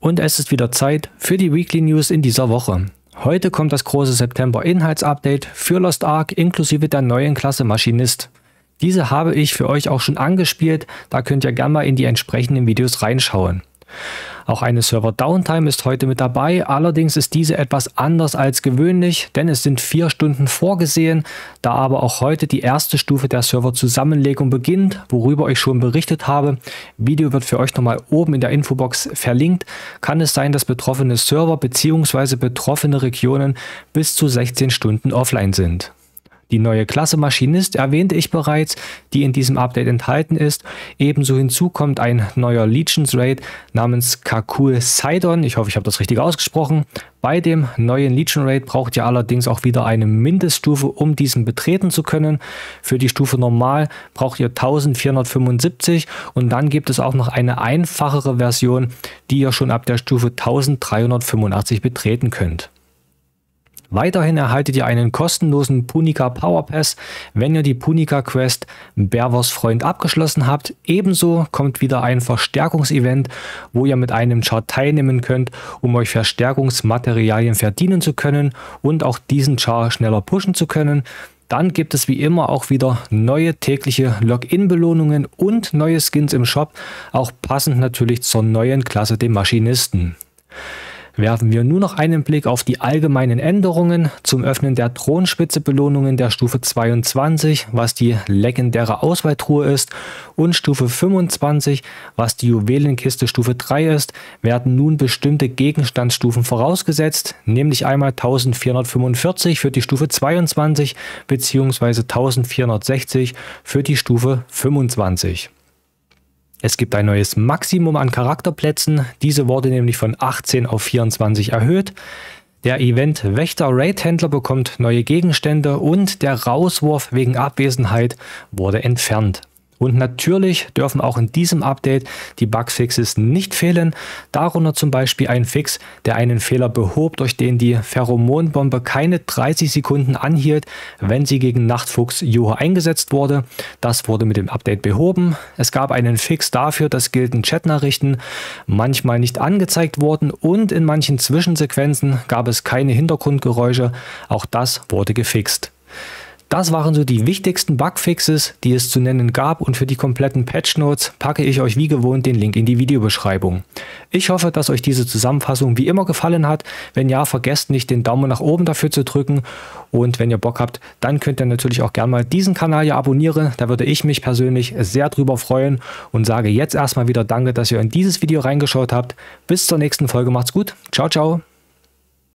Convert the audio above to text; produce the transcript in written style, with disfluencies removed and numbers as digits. Und es ist wieder Zeit für die Weekly News in dieser Woche. Heute kommt das große September-Inhalts-Update für Lost Ark inklusive der neuen Klasse Maschinist. Diese habe ich für euch auch schon angespielt, da könnt ihr gerne mal in die entsprechenden Videos reinschauen. Auch eine Server-Downtime ist heute mit dabei, allerdings ist diese etwas anders als gewöhnlich, denn es sind 4 Stunden vorgesehen, da aber auch heute die erste Stufe der Serverzusammenlegung beginnt, worüber ich schon berichtet habe. Video wird für euch nochmal oben in der Infobox verlinkt. Kann es sein, dass betroffene Server bzw. betroffene Regionen bis zu 16 Stunden offline sind. Die neue Klasse Maschinist erwähnte ich bereits, die in diesem Update enthalten ist. Ebenso hinzu kommt ein neuer Legions Raid namens Kakul Cydon. Ich hoffe, ich habe das richtig ausgesprochen. Bei dem neuen Legion Raid braucht ihr allerdings auch wieder eine Mindeststufe, um diesen betreten zu können. Für die Stufe normal braucht ihr 1475 und dann gibt es auch noch eine einfachere Version, die ihr schon ab der Stufe 1385 betreten könnt. Weiterhin erhaltet ihr einen kostenlosen Punica Power Pass, wenn ihr die Punica Quest Bärwurst Freund abgeschlossen habt. Ebenso kommt wieder ein Verstärkungsevent, wo ihr mit einem Chart teilnehmen könnt, um euch Verstärkungsmaterialien verdienen zu können und auch diesen Char schneller pushen zu können. Dann gibt es wie immer auch wieder neue tägliche Login-Belohnungen und neue Skins im Shop, auch passend natürlich zur neuen Klasse, dem Maschinisten. Werfen wir nur noch einen Blick auf die allgemeinen Änderungen zum Öffnen der Thronspitze-Belohnungen der Stufe 22, was die legendäre Auswahltruhe ist, und Stufe 25, was die Juwelenkiste Stufe 3 ist, werden nun bestimmte Gegenstandsstufen vorausgesetzt, nämlich einmal 1445 für die Stufe 22 bzw. 1460 für die Stufe 25. Es gibt ein neues Maximum an Charakterplätzen, diese wurde nämlich von 18 auf 24 erhöht. Der Event Wächter Raid Händler bekommt neue Gegenstände und der Rauswurf wegen Abwesenheit wurde entfernt. Und natürlich dürfen auch in diesem Update die Bugfixes nicht fehlen, darunter zum Beispiel ein Fix, der einen Fehler behob, durch den die Pheromonbombe keine 30 Sekunden anhielt, wenn sie gegen Nachtfuchs-Juha eingesetzt wurde. Das wurde mit dem Update behoben. Es gab einen Fix dafür, dass Gilden-Chat-Nachrichten manchmal nicht angezeigt wurden und in manchen Zwischensequenzen gab es keine Hintergrundgeräusche. Auch das wurde gefixt. Das waren so die wichtigsten Bugfixes, die es zu nennen gab, und für die kompletten Patchnotes packe ich euch wie gewohnt den Link in die Videobeschreibung. Ich hoffe, dass euch diese Zusammenfassung wie immer gefallen hat. Wenn ja, vergesst nicht, den Daumen nach oben dafür zu drücken, und wenn ihr Bock habt, dann könnt ihr natürlich auch gerne mal diesen Kanal hier abonnieren, da würde ich mich persönlich sehr drüber freuen und sage jetzt erstmal wieder Danke, dass ihr in dieses Video reingeschaut habt. Bis zur nächsten Folge, macht's gut, ciao, ciao.